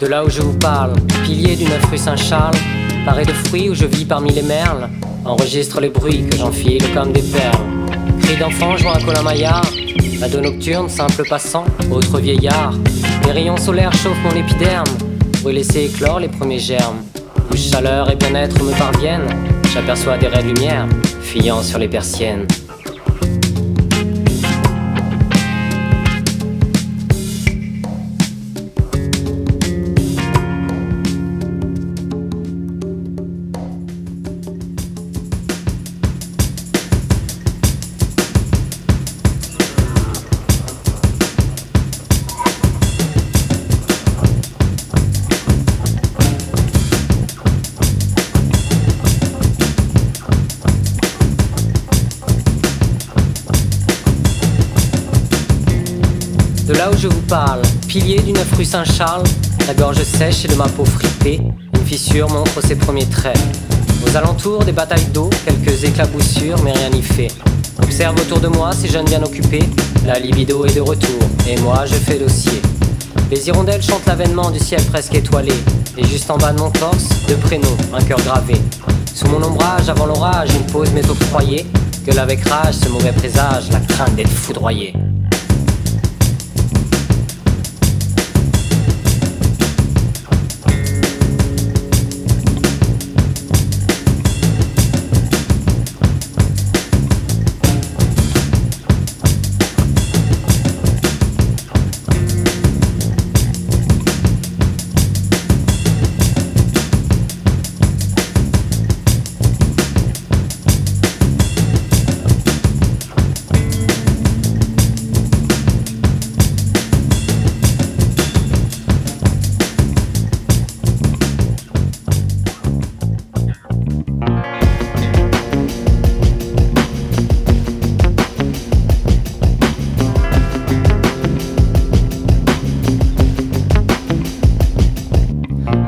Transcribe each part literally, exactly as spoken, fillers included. de là où je vous parle, pilier du neuf rue Saint-Charles, paré de fruits où je vis parmi les merles, enregistre les bruits que j'enfile comme des perles. Cris d'enfant jouant à Colin Maillard, ado nocturne, simple passant, autre vieillard. Les rayons solaires chauffent mon épiderme pour y laisser éclore les premiers germes. Où chaleur et bien-être me parviennent, j'aperçois des raies de lumière fuyant sur les persiennes. De là où je vous parle, pilier du neuf rue Saint-Charles, la gorge sèche et de ma peau fripée, une fissure montre ses premiers traits. Aux alentours des batailles d'eau, quelques éclaboussures, mais rien n'y fait. Observe autour de moi ces jeunes bien occupés, la libido est de retour, et moi je fais dossier. Les hirondelles chantent l'avènement du ciel presque étoilé, et juste en bas de mon torse, deux prénoms, un cœur gravé. Sous mon ombrage, avant l'orage, une pause m'est octroyée, gueule avec rage, ce mauvais présage, la crainte d'être foudroyé.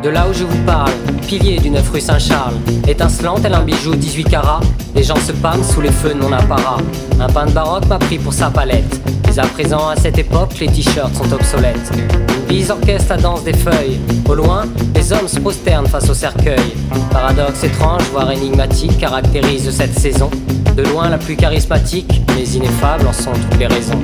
De là où je vous parle, pilier du neuf rue Saint-Charles, étincelant tel un bijou dix-huit carats, les gens se pâment sous les feux de mon apparat. Un peintre baroque m'a pris pour sa palette, mais à présent à cette époque les t-shirts sont obsolètes. Une bise orchestre la danse des feuilles, au loin les hommes se prosternent face au cercueil. Paradoxe étrange voire énigmatique caractérise cette saison, de loin la plus charismatique, mais ineffable en sont toutes les raisons.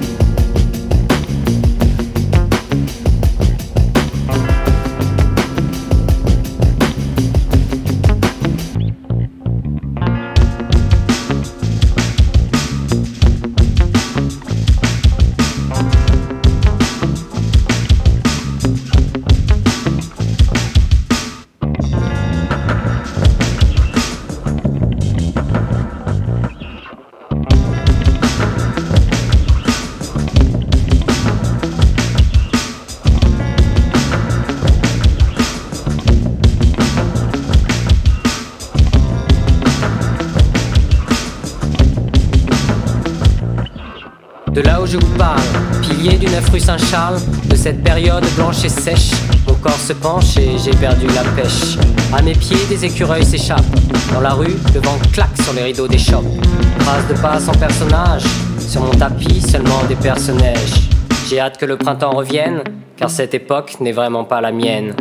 De là où je vous parle, pilier du neuf rue Saint-Charles, de cette période blanche et sèche, mon corps se penche et j'ai perdu la pêche. À mes pieds, des écureuils s'échappent. Dans la rue, le vent claque sur les rideaux des shops. Trace de pas sans personnage, sur mon tapis, seulement des personnages. J'ai hâte que le printemps revienne, car cette époque n'est vraiment pas la mienne.